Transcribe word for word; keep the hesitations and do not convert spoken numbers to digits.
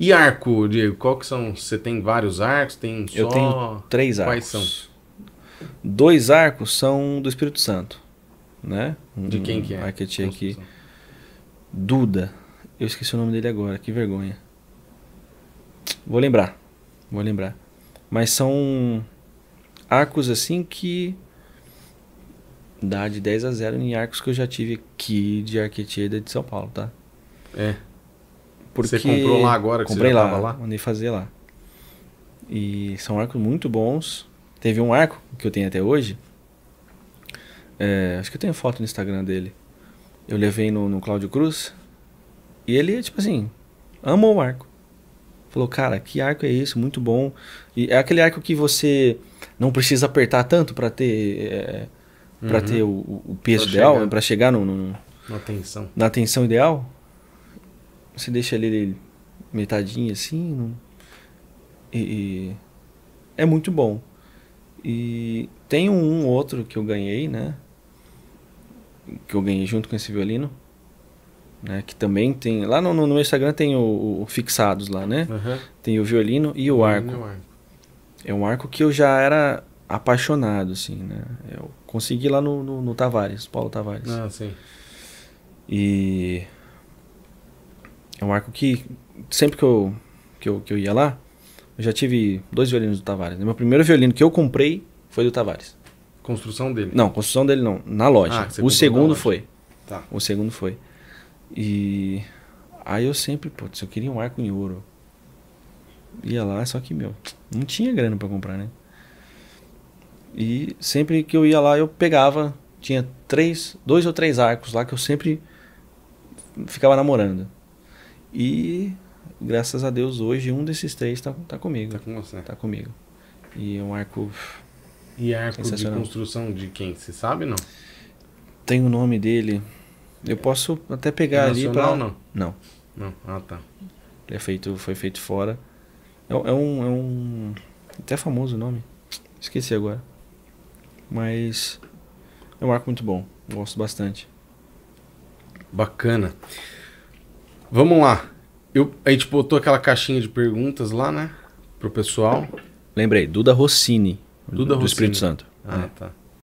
E arco, Diego? Qual que são? Você tem vários arcos? Tem só... Eu tenho três arcos. Quais são? Dois arcos são do Espírito Santo, né? Um de quem que é? Arquetê aqui. Duda. Eu esqueci o nome dele agora, que vergonha. Vou lembrar. Vou lembrar. Mas são arcos assim que dá de dez a zero em arcos que eu já tive aqui de Arquetê de São Paulo, tá? É. Porque você comprou lá agora que comprei você já lá, tava lá? Mandei fazer lá. E são arcos muito bons. Teve um arco que eu tenho até hoje. É, acho que eu tenho foto no Instagram dele. Eu levei no, no Claudio Cruz. E ele, tipo assim, amou o arco. Falou, cara, que arco é esse? Muito bom. E é aquele arco que você não precisa apertar tanto para ter, é, pra uhum. ter o, o peso pra ideal, para chegar no, no, na, tensão. na tensão ideal. Você deixa ele metadinho assim. E, e é muito bom. E tem um outro que eu ganhei, né? Que eu ganhei junto com esse violino. Né? Que também tem... Lá no, no meu Instagram tem o, o fixados lá, né? Uhum. Tem o violino e o arco. arco. É um arco que eu já era apaixonado, assim, né? Eu consegui lá no, no, no Tavares, Paulo Tavares. Ah, sim. E... É um arco que sempre que eu, que eu, que eu ia lá, eu já tive dois violinos do Tavares. Meu primeiro violino que eu comprei foi do Tavares. Construção dele? Não, construção dele não. Na loja. Ah, o segundo loja. foi. Tá. O segundo foi. E aí eu sempre, putz, eu queria um arco em ouro. Ia lá, só que, meu, não tinha grana pra comprar, né? E sempre que eu ia lá, eu pegava, tinha três, dois ou três arcos lá que eu sempre ficava namorando. E graças a Deus hoje um desses três tá, tá comigo. Tá com você. Tá comigo. E é um arco. E arco de construção de quem? Você sabe não? Tem o nome dele. Eu posso até pegar é ali para não? Não. Não. Ah, tá. Ele é feito, foi feito fora. É, é um, é um até famoso o nome. Esqueci agora. Mas é um arco muito bom. Gosto bastante. Bacana. Vamos lá. Eu, a gente botou aquela caixinha de perguntas lá, né? Pro pessoal. Lembrei, Duda Rossini. Duda do Rossini. Espírito Santo. Ah, é. Tá.